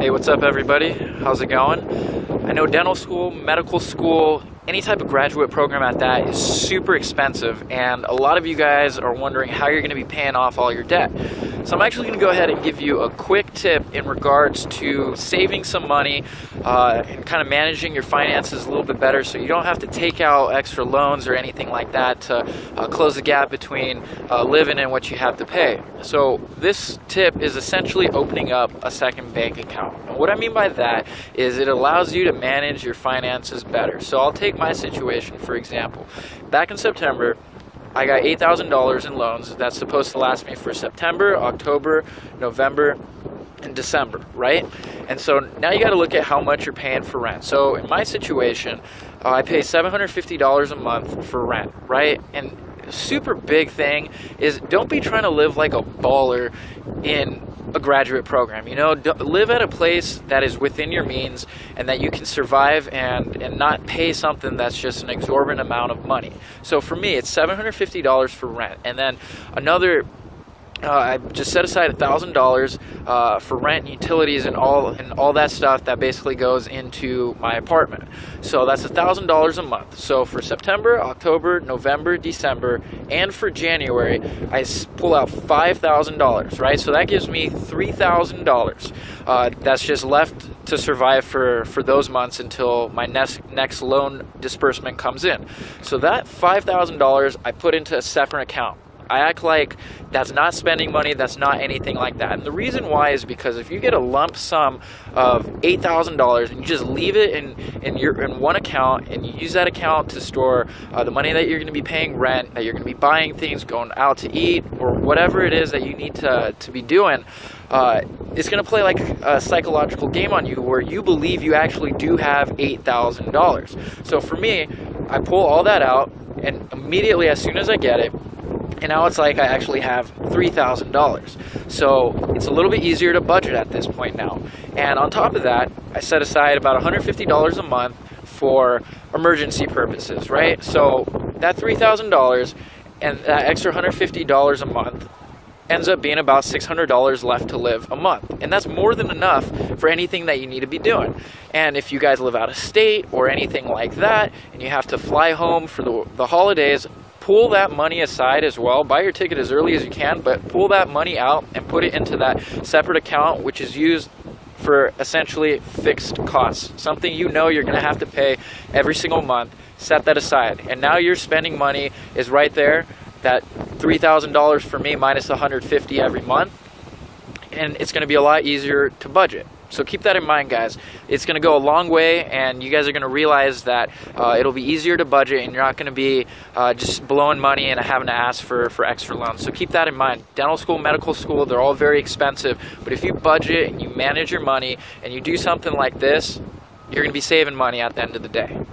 Hey, what's up everybody? How's it going? I know dental school, medical school, any type of graduate program at that is super expensive, and a lot of you guys are wondering how you're going to be paying off all your debt. So I'm actually going to go ahead and give you a quick tip in regards to saving some money and kind of managing your finances a little bit better, so you don't have to take out extra loans or anything like that to close the gap between living and what you have to pay. So this tip is essentially opening up a second bank account. And what I mean by that is it allows you to manage your finances better. So I'll take my situation for example. Back in September, I got $8,000 in loans. That's supposed to last me for September, October, November, and December, right? And so now you got to look at how much you're paying for rent. So in my situation, I pay $750 a month for rent, right? And super big thing is, don't be trying to live like a baller in a graduate program. You know, live at a place that is within your means and that you can survive and not pay something that's just an exorbitant amount of money. So for me, it's $750 for rent, and then another I just set aside $1,000 for rent and utilities and all that stuff that basically goes into my apartment. So that's $1,000 a month. So for September, October, November, December, and for January, I pull out $5,000, right? So that gives me $3,000 that's just left to survive for those months until my next loan disbursement comes in. So that $5,000 I put into a separate account. I act like that's not spending money, that's not anything like that. And the reason why is because if you get a lump sum of $8,000 and you just leave it in one account, and you use that account to store the money that you're going to be paying rent, that you're going to be buying things, going out to eat, or whatever it is that you need to be doing, it's going to play like a psychological game on you where you believe you actually do have $8,000. So for me, I pull all that out, and immediately as soon as I get it, and now it's like I actually have $3,000. So it's a little bit easier to budget at this point now. And on top of that, I set aside about $150 a month for emergency purposes, right? So that $3,000 and that extra $150 a month ends up being about $600 left to live a month. And that's more than enough for anything that you need to be doing. And if you guys live out of state or anything like that, and you have to fly home for the holidays, pull that money aside as well. Buy your ticket as early as you can, but pull that money out and put it into that separate account, which is used for essentially fixed costs, something you know you're gonna have to pay every single month. Set that aside, and now your spending money is right there. That $3,000 for me minus $150 every month, and it's gonna be a lot easier to budget. So keep that in mind, guys. It's going to go a long way, and you guys are going to realize that it'll be easier to budget, and you're not going to be just blowing money and having to ask for extra loans. So keep that in mind. Dental school, medical school, they're all very expensive, but if you budget and you manage your money and you do something like this, you're going to be saving money at the end of the day.